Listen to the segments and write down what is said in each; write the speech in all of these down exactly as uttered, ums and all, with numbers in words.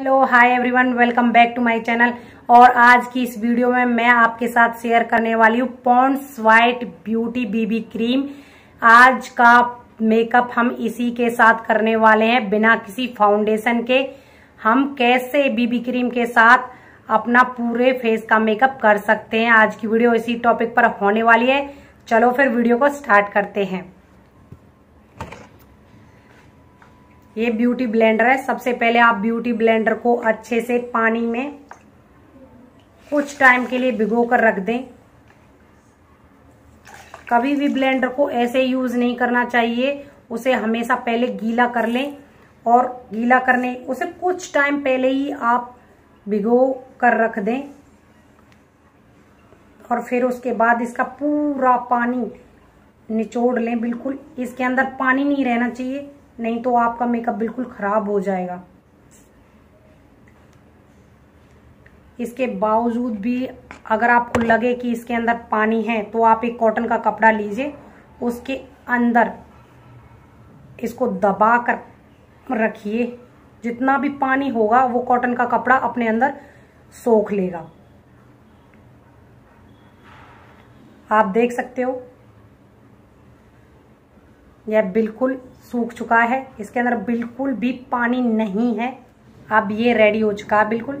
Hello hi everyone, welcome back to my channel. और आज की इस वीडियो में मैं आपके साथ शेयर करने वाली हूँ Pond's white beauty BB cream. आज का मेकअप हम इसी के साथ करने वाले हैं, बिना किसी फाउंडेशन के हम कैसे बीबी क्रीम के साथ अपना पूरे फेस का मेकअप कर सकते हैं। आज की वीडियो इसी टॉपिक पर होने वाली है। चलो फिर वीडियो को स्टार्ट करते हैं। ये ब्यूटी ब्लेंडर है। सबसे पहले आप ब्यूटी ब्लेंडर को अच्छे से पानी में कुछ टाइम के लिए भिगो कर रख दें। कभी भी ब्लेंडर को ऐसे यूज नहीं करना चाहिए, उसे हमेशा पहले गीला कर लें और गीला करने उसे कुछ टाइम पहले ही आप भिगो कर रख दें और फिर उसके बाद इसका पूरा पानी निचोड़ लें। बिल्कुल इसके अंदर पानी नहीं रहना चाहिए, नहीं तो आपका मेकअप बिल्कुल खराब हो जाएगा। इसके बावजूद भी अगर आपको लगे कि इसके अंदर पानी है तो आप एक कॉटन का कपड़ा लीजिए, उसके अंदर इसको दबा कर रखिए। जितना भी पानी होगा वो कॉटन का कपड़ा अपने अंदर सोख लेगा। आप देख सकते हो यह बिल्कुल सूख चुका है, इसके अंदर बिल्कुल भी पानी नहीं है। अब ये रेडी हो चुका है बिल्कुल।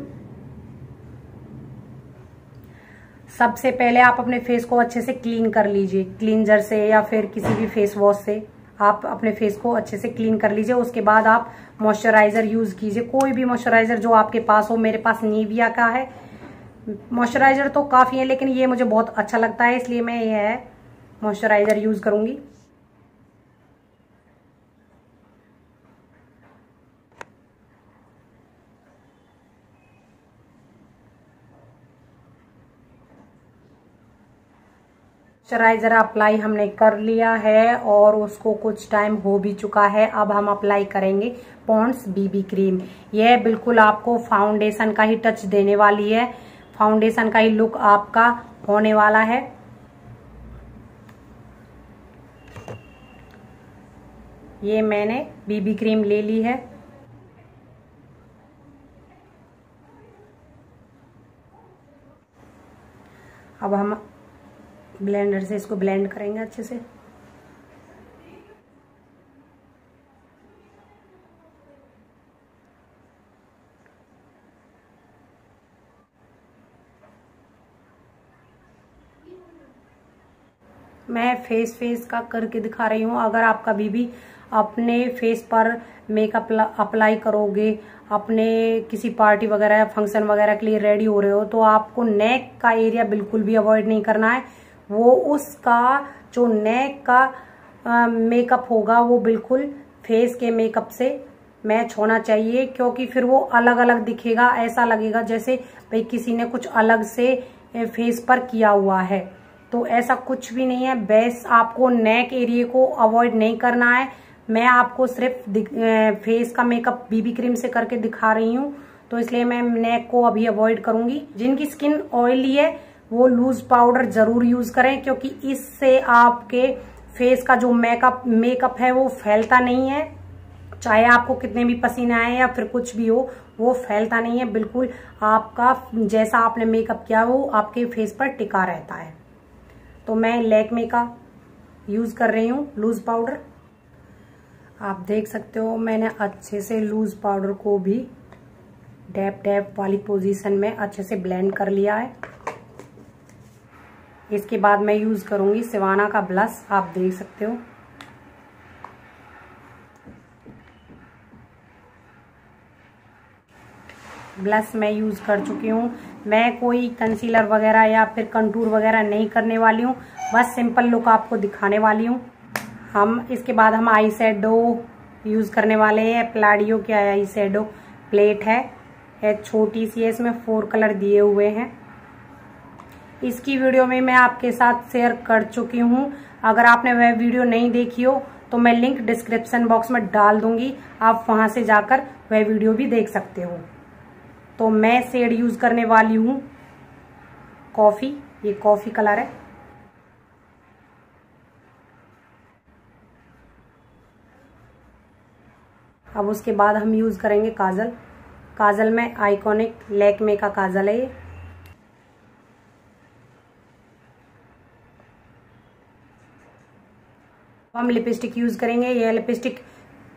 सबसे पहले आप अपने फेस को अच्छे से क्लीन कर लीजिए, क्लींजर से या फिर किसी भी फेस वॉश से आप अपने फेस को अच्छे से क्लीन कर लीजिए। उसके बाद आप मॉइस्चराइजर यूज कीजिए, कोई भी मॉइस्चराइजर जो आपके पास हो। मेरे पास नीविया का है। मॉइस्चराइजर तो काफी है लेकिन ये मुझे बहुत अच्छा लगता है, इसलिए मैं यह मॉइस्चराइजर यूज करूंगी। मॉइस्चराइजर अप्लाई हमने कर लिया है और उसको कुछ टाइम हो भी चुका है। अब हम अप्लाई करेंगे पॉन्ड्स बीबी क्रीम। यह बिल्कुल आपको फाउंडेशन का ही टच देने वाली है, फाउंडेशन का ही लुक आपका होने वाला है। ये मैंने बीबी क्रीम ले ली है। अब हम ब्लेंडर से इसको ब्लेंड करेंगे अच्छे से। मैं फेस फेस का करके दिखा रही हूँ। अगर आप कभी भी अपने फेस पर मेकअप अप्लाई करोगे, अपने किसी पार्टी वगैरह फंक्शन वगैरह के लिए रेडी हो रहे हो, तो आपको नेक का एरिया बिल्कुल भी अवॉइड नहीं करना है। वो उसका जो नेक का मेकअप होगा वो बिल्कुल फेस के मेकअप से मैच होना चाहिए, क्योंकि फिर वो अलग अलग दिखेगा। ऐसा लगेगा जैसे भाई किसी ने कुछ अलग से फेस पर किया हुआ है, तो ऐसा कुछ भी नहीं है। बेस आपको नेक एरिया को अवॉइड नहीं करना है। मैं आपको सिर्फ फेस का मेकअप बीबी क्रीम से करके दिखा रही हूँ, तो इसलिए मैं नेक को अभी अवॉइड करूँगी। जिनकी स्किन ऑयली है वो लूज पाउडर जरूर यूज करें, क्योंकि इससे आपके फेस का जो मेकअप मेकअप है वो फैलता नहीं है। चाहे आपको कितने भी पसीना आए या फिर कुछ भी हो, वो फैलता नहीं है। बिल्कुल आपका जैसा आपने मेकअप किया वो आपके फेस पर टिका रहता है। तो मैं लैक्मे का यूज कर रही हूँ लूज पाउडर। आप देख सकते हो मैंने अच्छे से लूज पाउडर को भी डैप डैप वाली पोजीशन में अच्छे से ब्लेंड कर लिया है। इसके बाद मैं यूज करूंगी सिवाना का ब्लश। आप देख सकते हो ब्लश मैं यूज कर चुकी हूँ। मैं कोई कंसीलर वगैरह या फिर कंटूर वगैरह नहीं करने वाली हूँ, बस सिंपल लुक आपको दिखाने वाली हूँ। हम इसके बाद हम आई शेडो यूज करने वाले हैं। प्लाडियो की आई शेडो प्लेट है, यह छोटी सी है, इसमें फोर कलर दिए हुए हैं। इसकी वीडियो में मैं आपके साथ शेयर कर चुकी हूँ। अगर आपने वह वीडियो नहीं देखी हो तो मैं लिंक डिस्क्रिप्शन बॉक्स में डाल दूंगी, आप वहां से जाकर वह वीडियो भी देख सकते हो। तो मैं शेड यूज करने वाली हूँ कॉफी, ये कॉफी कलर है। अब उसके बाद हम यूज करेंगे काजल। काजल में आइकॉनिक लैक्मे का काजल है ये। हम लिपस्टिक यूज करेंगे, यह लिपस्टिक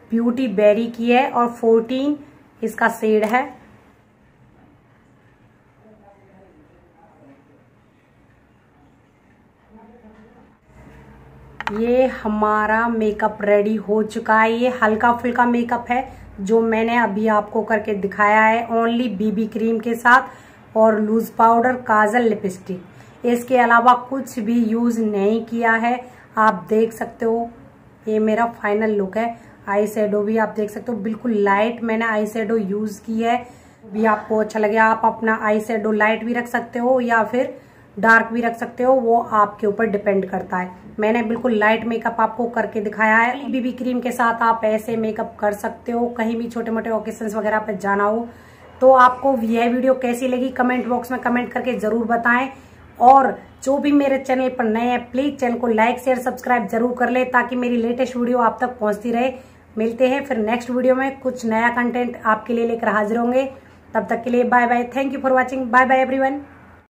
ब्यूटी बेरी की है और चौदह इसका शेड है। ये हमारा मेकअप रेडी हो चुका है। ये हल्का फुल्का मेकअप है जो मैंने अभी आपको करके दिखाया है, ओनली बीबी क्रीम के साथ और लूज पाउडर, काजल, लिपस्टिक, इसके अलावा कुछ भी यूज नहीं किया है। आप देख सकते हो ये मेरा फाइनल लुक है। आई शेडो भी आप देख सकते हो, बिल्कुल लाइट मैंने आई शेडो यूज की है। भी आपको अच्छा लगे आप अपना आई शेडो लाइट भी रख सकते हो या फिर डार्क भी रख सकते हो, वो आपके ऊपर डिपेंड करता है। मैंने बिल्कुल लाइट मेकअप आपको करके दिखाया है। बीबी क्रीम के साथ आप ऐसे मेकअप कर सकते हो, कहीं भी छोटे मोटे ओकेशंस वगैरह पर जाना हो। तो आपको यह वीडियो कैसी लगी कमेंट बॉक्स में कमेंट करके जरूर बताएं, और जो भी मेरे चैनल पर नए हैं प्लीज चैनल को लाइक शेयर सब्सक्राइब जरूर कर ले ताकि मेरी लेटेस्ट वीडियो आप तक पहुंचती रहे। मिलते हैं फिर नेक्स्ट वीडियो में, कुछ नया कंटेंट आपके लिए लेकर हाजिर होंगे। तब तक के लिए bye bye, thank you for watching, bye bye everyone.